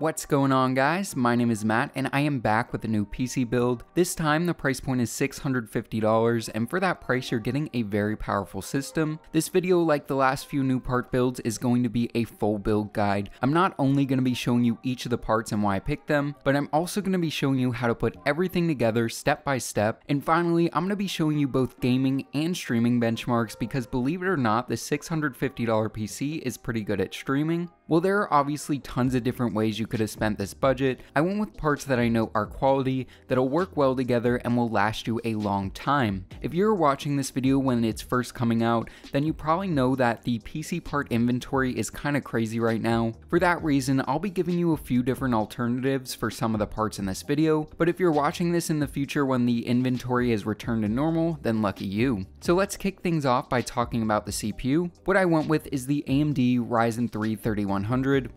What's going on, guys? My name is Matt and I am back with a new PC build. This time the price point is $650, and for that price you're getting a very powerful system. This video, like the last few new part builds, is going to be a full build guide. I'm not only going to be showing you each of the parts and why I picked them, but I'm also going to be showing you how to put everything together step by step. And finally, I'm going to be showing you both gaming and streaming benchmarks, because believe it or not, the $650 PC is pretty good at streaming. Well, there are obviously tons of different ways you could have spent this budget. I went with parts that I know are quality, that'll work well together, and will last you a long time. If you're watching this video when it's first coming out, then you probably know that the PC part inventory is kind of crazy right now. For that reason, I'll be giving you a few different alternatives for some of the parts in this video, but if you're watching this in the future when the inventory is returned to normal, then lucky you. So let's kick things off by talking about the CPU. What I went with is the AMD Ryzen 3 3100.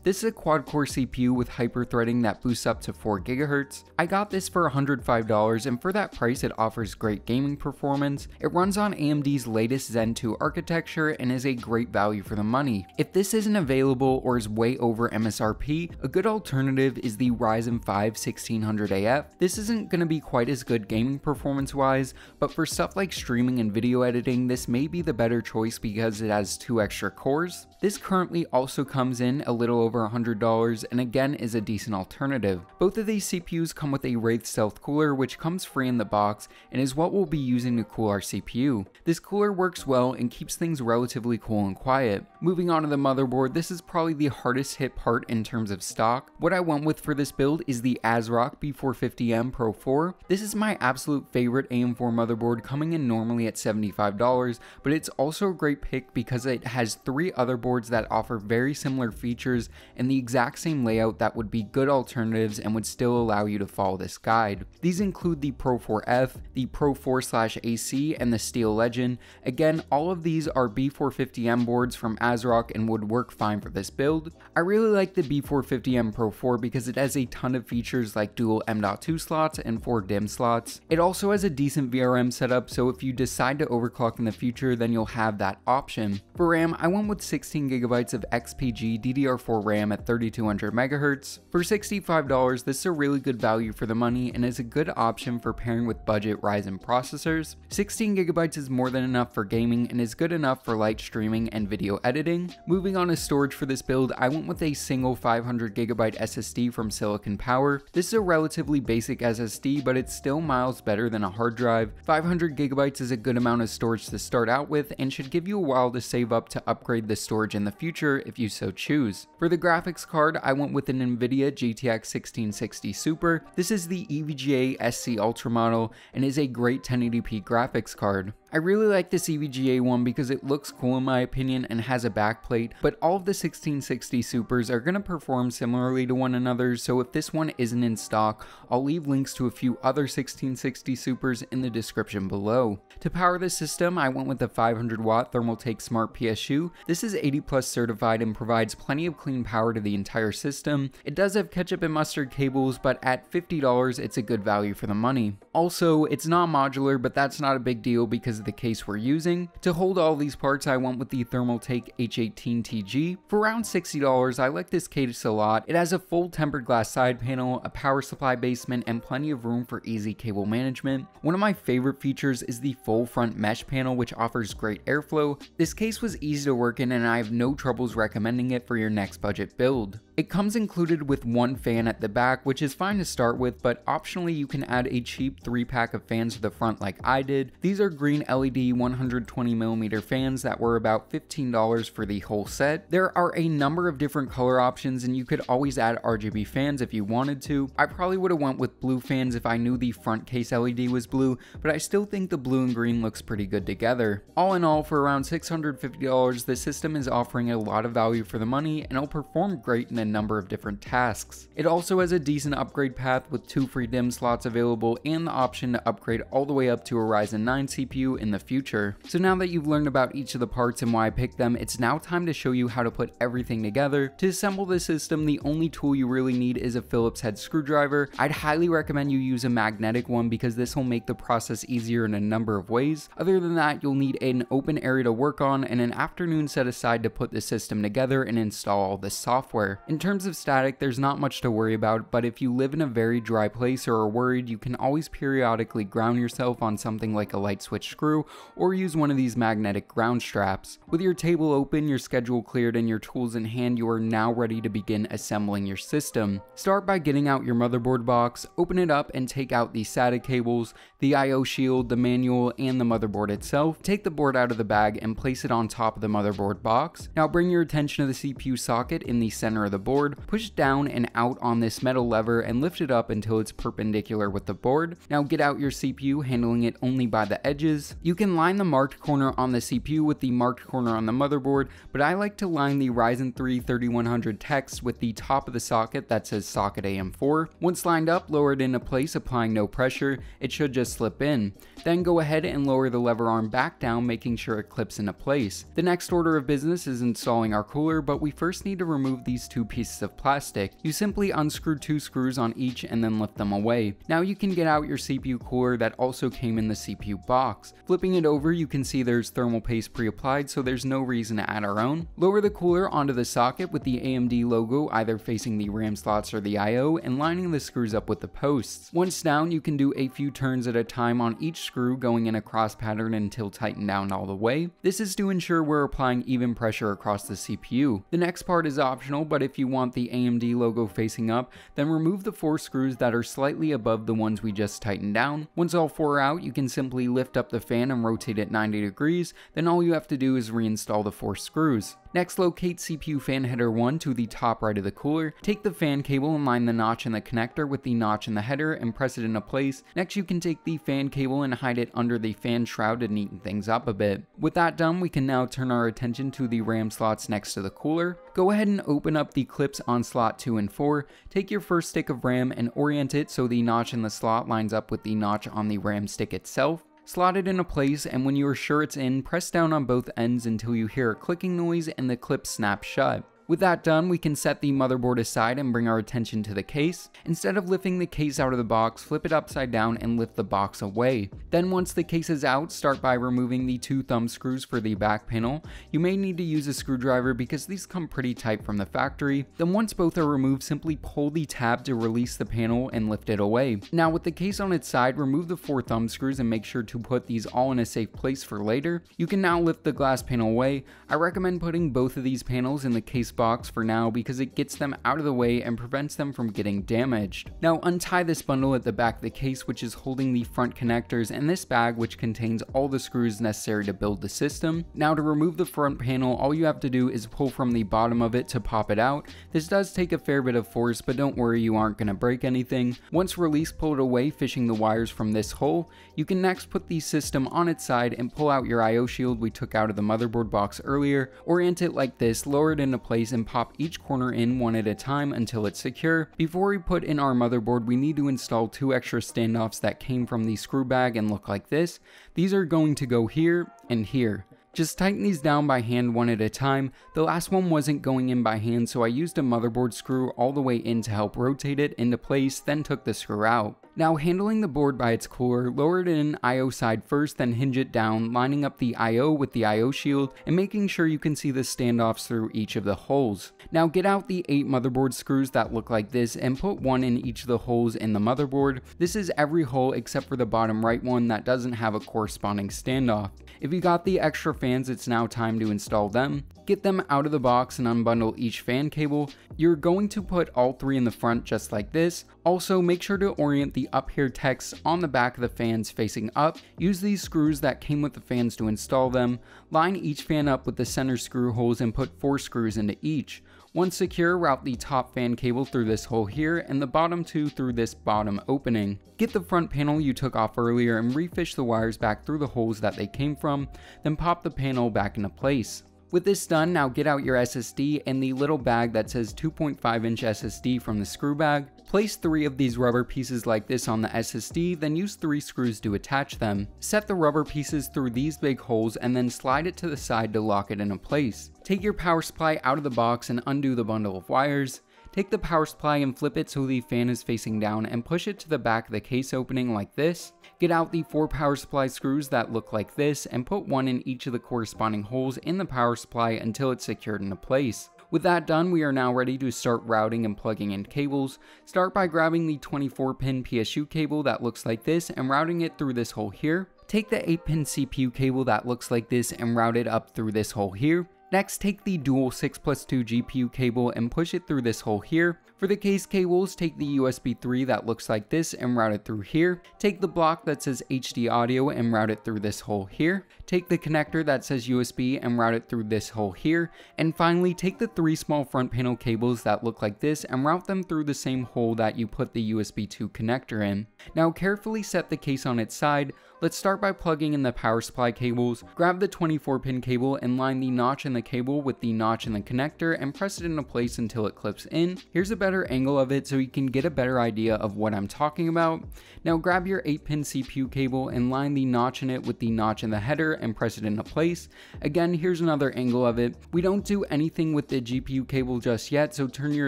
This is a quad-core CPU with hyper-threading that boosts up to 4 GHz. I got this for $105, and for that price it offers great gaming performance. It runs on AMD's latest Zen 2 architecture and is a great value for the money. If this isn't available or is way over MSRP, a good alternative is the Ryzen 5 1600 AF. This isn't going to be quite as good gaming performance wise, but for stuff like streaming and video editing this may be the better choice because it has 2 extra cores. This currently also comes in a little over $100 and again is a decent alternative. Both of these CPUs come with a Wraith Stealth cooler, which comes free in the box and is what we'll be using to cool our CPU. This cooler works well and keeps things relatively cool and quiet. Moving on to the motherboard, this is probably the hardest hit part in terms of stock. What I went with for this build is the ASRock B450M Pro 4. This is my absolute favorite AM4 motherboard, coming in normally at $75, but it's also a great pick because it has 3 other boards that offer very similar features and the exact same layout that would be good alternatives and would still allow you to follow this guide. These include the Pro 4F, the Pro 4/AC, and the Steel Legend. Again, all of these are B450M boards from ASRock and would work fine for this build. I really like the B450M Pro 4 because it has a ton of features like dual M.2 slots and 4 DIMM slots. It also has a decent VRM setup, so if you decide to overclock in the future, then you'll have that option. For RAM, I went with 16 GB of XPG DDR4 RAM at 3200 MHz. For $65, this is a really good value for the money and is a good option for pairing with budget Ryzen processors. 16 GB is more than enough for gaming and is good enough for light streaming and video editing. Moving on to storage for this build, I went with a single 500 GB SSD from Silicon Power. This is a relatively basic SSD, but it's still miles better than a hard drive. 500 GB is a good amount of storage to start out with and should give you a while to save up to upgrade the storage in the future if you so choose. For the graphics card, I went with an NVIDIA GTX 1660 Super. This is the EVGA SC Ultra model and is a great 1080p graphics card. I really like this EVGA one because it looks cool in my opinion and has a backplate, but all of the 1660 Supers are going to perform similarly to one another, so if this one isn't in stock, I'll leave links to a few other 1660 Supers in the description below. To power this system, I went with a 500-watt Thermaltake Smart PSU. This is 80+ certified and provides plenty of clean power to the entire system. It does have ketchup and mustard cables, but at $50 it's a good value for the money. Also, it's non-modular, but that's not a big deal because the case we're using. To hold all these parts, I went with the Thermaltake H18TG. For around $60, I like this case a lot. It has a full tempered glass side panel, a power supply basement, and plenty of room for easy cable management. One of my favorite features is the full front mesh panel, which offers great airflow. This case was easy to work in and I have no troubles recommending it for your next budget build. It comes included with 1 fan at the back, which is fine to start with, but optionally you can add a cheap 3-pack of fans to the front like I did. These are green LED 120mm fans that were about $15 for the whole set. There are a number of different color options and you could always add RGB fans if you wanted to. I probably would have went with blue fans if I knew the front case LED was blue, but I still think the blue and green looks pretty good together. All in all, for around $650, this system is offering a lot of value for the money and it'll perform great in a number of different tasks. It also has a decent upgrade path with 2 free DIMM slots available and the option to upgrade all the way up to a Ryzen 9 CPU in the future. So now that you've learned about each of the parts and why I picked them, it's now time to show you how to put everything together. To assemble this system, the only tool you really need is a Phillips head screwdriver. I'd highly recommend you use a magnetic one because this will make the process easier in a number of ways. Other than that, you'll need an open area to work on and an afternoon set aside to put the system together and install all the software. In terms of static, there's not much to worry about, but if you live in a very dry place or are worried, you can always periodically ground yourself on something like a light switch screw or use one of these magnetic ground straps. With your table open, your schedule cleared, and your tools in hand, you are now ready to begin assembling your system. Start by getting out your motherboard box, open it up, and take out the SATA cables, the I/O shield, the manual, and the motherboard itself. Take the board out of the bag and place it on top of the motherboard box. Now bring your attention to the CPU socket in the center of the board, push down and out on this metal lever and lift it up until it's perpendicular with the board. Now get out your CPU, handling it only by the edges. You can line the marked corner on the CPU with the marked corner on the motherboard, but I like to line the Ryzen 3 3100 text with the top of the socket that says socket AM4. Once lined up, lower it into place, applying no pressure. It should just slip in. Then go ahead and lower the lever arm back down, making sure it clips into place. The next order of business is installing our cooler, but we first need to remove these two pieces of plastic. You simply unscrew two screws on each and then lift them away. Now you can get out your CPU cooler that also came in the CPU box. Flipping it over, you can see there's thermal paste pre-applied, so there's no reason to add our own. Lower the cooler onto the socket with the AMD logo either facing the RAM slots or the I/O, and lining the screws up with the posts. Once down, you can do a few turns at a time on each screw, going in a cross pattern until tightened down all the way. This is to ensure we're applying even pressure across the CPU. The next part is optional, but if you want the AMD logo facing up, then remove the four screws that are slightly above the ones we just tightened down. Once all four are out, you can simply lift up the fan and rotate it 90 degrees, then all you have to do is reinstall the four screws. Next, locate CPU fan header 1 to the top right of the cooler. Take the fan cable and line the notch in the connector with the notch in the header and press it into place. Next, you can take the fan cable and hide it under the fan shroud to neaten things up a bit. With that done, we can now turn our attention to the RAM slots next to the cooler. Go ahead and open up the clips on slot 2 and 4. Take your first stick of RAM and orient it so the notch in the slot lines up with the notch on the RAM stick itself. Slot it into place, and when you are sure it's in, press down on both ends until you hear a clicking noise and the clip snaps shut. With that done, we can set the motherboard aside and bring our attention to the case. Instead of lifting the case out of the box, flip it upside down and lift the box away. Then once the case is out, start by removing the two thumb screws for the back panel. You may need to use a screwdriver because these come pretty tight from the factory. Then once both are removed, simply pull the tab to release the panel and lift it away. Now with the case on its side, remove the four thumb screws and make sure to put these all in a safe place for later. You can now lift the glass panel away. I recommend putting both of these panels in the case box for now because it gets them out of the way and prevents them from getting damaged. Now untie this bundle at the back of the case, which is holding the front connectors, and this bag, which contains all the screws necessary to build the system. Now to remove the front panel, all you have to do is pull from the bottom of it to pop it out. This does take a fair bit of force, but don't worry, you aren't going to break anything. Once released, pull it away, fishing the wires from this hole. You can next put the system on its side and pull out your I/O shield we took out of the motherboard box earlier. Orient it like this, lower it into place, and pop each corner in one at a time until it's secure. Before we put in our motherboard, we need to install two extra standoffs that came from the screw bag and look like this. These are going to go here and here. Just tighten these down by hand one at a time. The last one wasn't going in by hand, so I used a motherboard screw all the way in to help rotate it into place, then took the screw out. Now handling the board by its cooler, lower it in I/O side first, then hinge it down, lining up the I/O with the I/O shield and making sure you can see the standoffs through each of the holes. Now get out the 8 motherboard screws that look like this and put one in each of the holes in the motherboard. This is every hole except for the bottom right one that doesn't have a corresponding standoff. If you got the extra fans, it's now time to install them. Get them out of the box and unbundle each fan cable. You're going to put all 3 in the front just like this. Also, make sure to orient the up here text on the back of the fans facing up. Use these screws that came with the fans to install them. Line each fan up with the center screw holes and put 4 screws into each. Once secure, route the top fan cable through this hole here and the bottom 2 through this bottom opening. Get the front panel you took off earlier and refish the wires back through the holes that they came from, then pop the panel back into place. With this done, now get out your SSD and the little bag that says 2.5 inch SSD from the screw bag. Place 3 of these rubber pieces like this on the SSD, then use 3 screws to attach them. Set the rubber pieces through these big holes and then slide it to the side to lock it into place. Take your power supply out of the box and undo the bundle of wires. Take the power supply and flip it so the fan is facing down and push it to the back of the case opening like this. Get out the 4 power supply screws that look like this and put one in each of the corresponding holes in the power supply until it's secured into place. With that done, we are now ready to start routing and plugging in cables. Start by grabbing the 24-pin PSU cable that looks like this and routing it through this hole here. Take the 8-pin CPU cable that looks like this and route it up through this hole here. Next, take the dual 6+2 GPU cable and push it through this hole here. For the case cables, take the USB 3 that looks like this and route it through here. Take the block that says HD audio and route it through this hole here. Take the connector that says USB and route it through this hole here. And finally, take the 3 small front panel cables that look like this and route them through the same hole that you put the USB 2 connector in. Now carefully set the case on its side. Let's start by plugging in the power supply cables. Grab the 24-pin cable and line the notch in the cable with the notch in the connector and press it into place until it clips in. Here's a better angle of it so you can get a better idea of what I'm talking about. Now grab your 8-pin CPU cable and line the notch in it with the notch in the header and press it into place. Again, here's another angle of it. We don't do anything with the GPU cable just yet, so turn your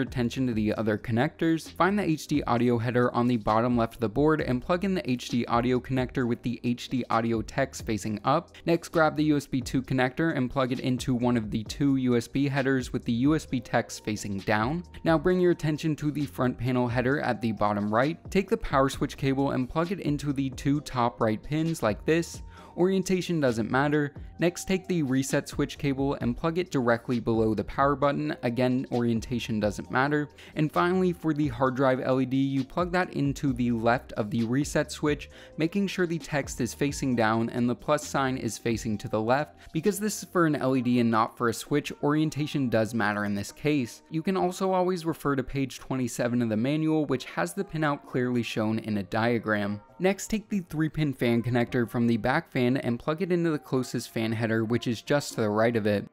attention to the other connectors. Find the HD audio header on the bottom left of the board and plug in the HD audio connector with the HD audio text facing up. Next, grab the USB 2 connector and plug it into one of the 2 USB headers with the USB text facing down. Now bring your attention to the front panel header at the bottom right. Take the power switch cable and plug it into the 2 top right pins like this. Orientation doesn't matter. Next, take the reset switch cable and plug it directly below the power button. Again, orientation doesn't matter. And finally, for the hard drive LED, you plug that into the left of the reset switch, making sure the text is facing down and the plus sign is facing to the left. Because this is for an LED and not for a switch, orientation does matter in this case. You can also always refer to page 27 of the manual, which has the pinout clearly shown in a diagram. Next, take the 3-pin fan connector from the back fan and plug it into the closest fan header, which is just to the right of it.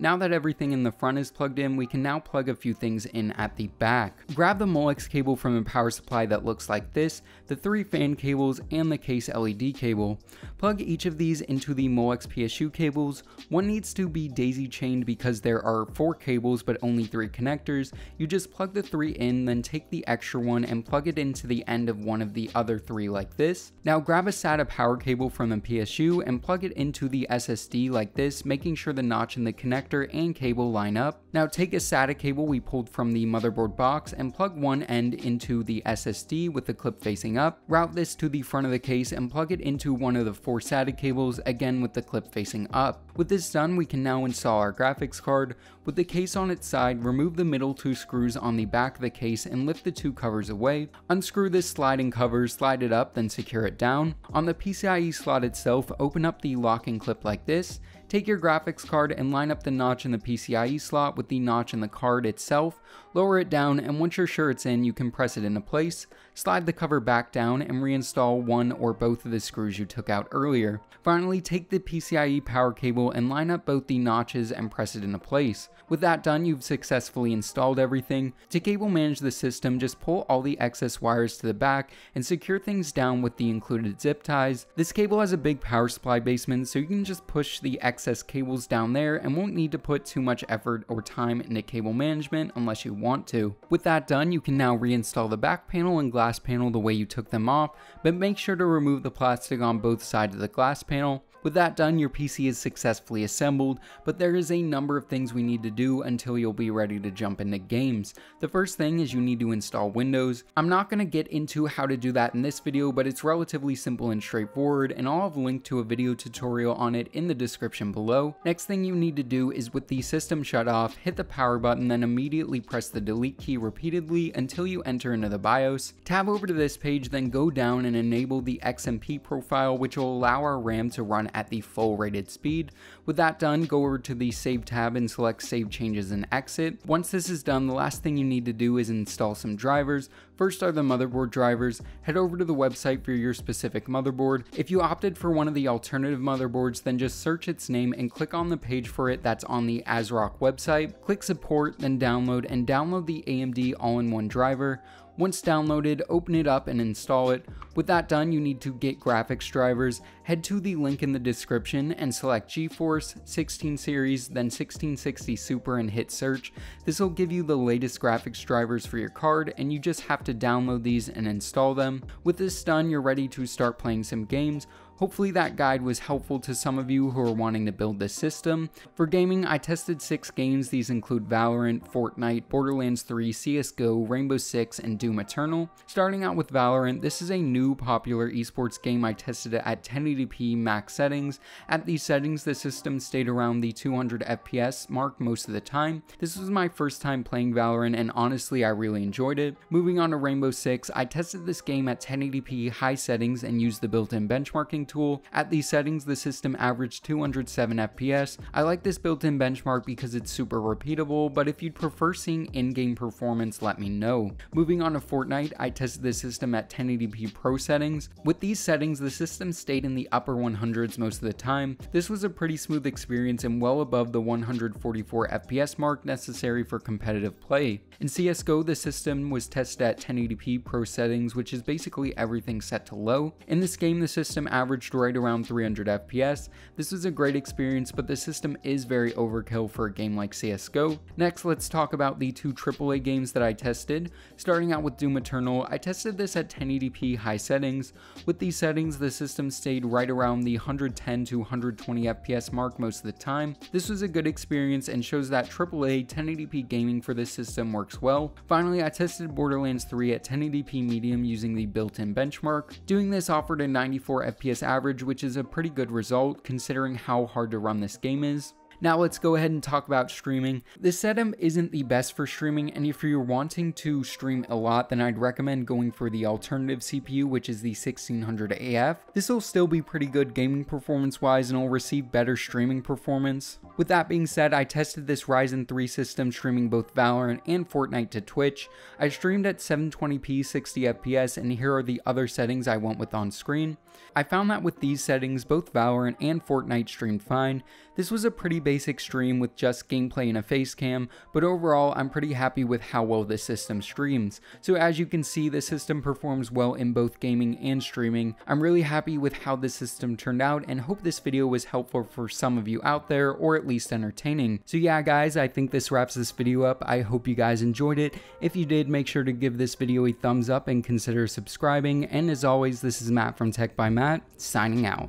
Now that everything in the front is plugged in, we can now plug a few things in at the back. Grab the Molex cable from a power supply that looks like this, the 3 fan cables, and the case LED cable. Plug each of these into the Molex PSU cables. One needs to be daisy chained because there are 4 cables but only 3 connectors. You just plug the 3 in, then take the extra one and plug it into the end of one of the other 3 like this. Now grab a SATA power cable from the PSU and plug it into the SSD like this, making sure the notch in the connector and cable line up. Now take a SATA cable we pulled from the motherboard box and plug one end into the SSD with the clip facing up. Route this to the front of the case and plug it into one of the 4 SATA cables, again with the clip facing up. With this done, we can now install our graphics card. With the case on its side, remove the middle 2 screws on the back of the case and lift the 2 covers away. Unscrew this sliding cover, slide it up, then secure it down. On the PCIe slot itself, open up the locking clip like this. Take your graphics card and line up the notch in the PCIe slot with the notch in the card itself, lower it down, and once you're sure it's in, you can press it into place, slide the cover back down, and reinstall one or both of the screws you took out earlier. Finally, take the PCIe power cable and line up both the notches and press it into place. With that done, you've successfully installed everything. To cable manage the system, just pull all the excess wires to the back and secure things down with the included zip ties. This cable has a big power supply basement, so you can just push the excess cables down there and won't need to put too much effort or time into cable management unless you want to. With that done, you can now reinstall the back panel and glass panel the way you took them off, but make sure to remove the plastic on both sides of the glass panel. With that done, your PC is successfully assembled, but there is a number of things we need to do until you'll be ready to jump into games. The first thing is you need to install Windows. I'm not going to get into how to do that in this video, but it's relatively simple and straightforward, and I'll have a link to a video tutorial on it in the description below. Next thing you need to do is, with the system shut off, hit the power button, then immediately press the delete key repeatedly until you enter into the BIOS. Tab over to this page, then go down and enable the XMP profile, which will allow our RAM to run at the full rated speed. With that done, go over to the Save tab and select Save Changes and Exit. Once this is done, the last thing you need to do is install some drivers. First are the motherboard drivers. Head over to the website for your specific motherboard. If you opted for one of the alternative motherboards, then just search its name and click on the page for it that's on the ASRock website. Click Support, then Download, and download the AMD all-in-one driver. Once downloaded, open it up and install it. With that done, you need to get graphics drivers, head to the link in the description and select GeForce, 16 series, then 1660 Super and hit search. This will give you the latest graphics drivers for your card and you just have to download these and install them. With this done, you're ready to start playing some games. Hopefully that guide was helpful to some of you who are wanting to build this system. For gaming, I tested 6 games. These include Valorant, Fortnite, Borderlands 3, CSGO, Rainbow Six, and Doom Eternal. Starting out with Valorant, this is a new popular esports game. I tested it at 1080p max settings. At these settings, the system stayed around the 200 FPS mark most of the time. This was my first time playing Valorant and honestly, I really enjoyed it. Moving on to Rainbow Six, I tested this game at 1080p high settings and used the built-in benchmarking tool. At these settings, the system averaged 207 FPS. I like this built-in benchmark because it's super repeatable, but if you'd prefer seeing in-game performance, let me know. Moving on to Fortnite, I tested the system at 1080p Pro settings. With these settings, the system stayed in the upper 100s most of the time. This was a pretty smooth experience and well above the 144 FPS mark necessary for competitive play. In CSGO, the system was tested at 1080p Pro settings, which is basically everything set to low. In this game, the system averaged right around 300 FPS. This was a great experience, but the system is very overkill for a game like CSGO. Next, let's talk about the 2 AAA games that I tested. Starting out with Doom Eternal, I tested this at 1080p high settings. With these settings, the system stayed right around the 110 to 120 FPS mark most of the time. This was a good experience and shows that AAA 1080p gaming for this system works well. Finally, I tested Borderlands 3 at 1080p medium using the built-in benchmark. Doing this offered a 94 FPS average, which is a pretty good result considering how hard to run this game is. Now let's go ahead and talk about streaming. This setup isn't the best for streaming, and if you're wanting to stream a lot, then I'd recommend going for the alternative CPU, which is the 1600 AF. This will still be pretty good gaming performance wise and will receive better streaming performance. With that being said, I tested this Ryzen 3 system streaming both Valorant and Fortnite to Twitch. I streamed at 720p 60 FPS, and here are the other settings I went with on screen. I found that with these settings, both Valorant and Fortnite streamed fine. This was a pretty basic stream with just gameplay and a face cam, but overall I'm pretty happy with how well this system streams. So as you can see, the system performs well in both gaming and streaming. I'm really happy with how this system turned out and hope this video was helpful for some of you out there, or at least entertaining. So yeah guys, I think this wraps this video up. I hope you guys enjoyed it. If you did, make sure to give this video a thumbs up and consider subscribing. And as always, this is Matt from Tech by Matt, signing out.